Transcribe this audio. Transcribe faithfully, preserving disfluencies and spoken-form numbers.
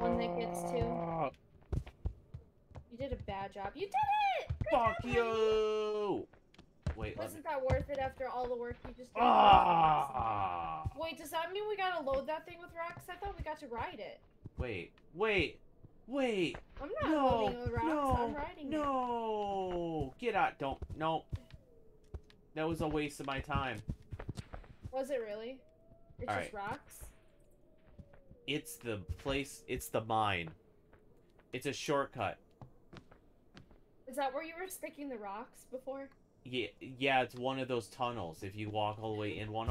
one that gets two. You did a bad job. You did it! Good Fuck job, you! Buddy. Wait, wasn't that worth it after all the work you just did? Ah! Wait, does that mean we gotta load that thing with rocks? I thought we got to ride it. Wait, wait, wait. I'm not no, loading with rocks, no, I'm riding no. it. No! Get out, don't, no. That was a waste of my time. Was it really? It's all just right. rocks? It's the place, it's the mine. It's a shortcut. Is that where you were sticking the rocks before? Yeah, yeah, it's one of those tunnels. If you walk all the way in one,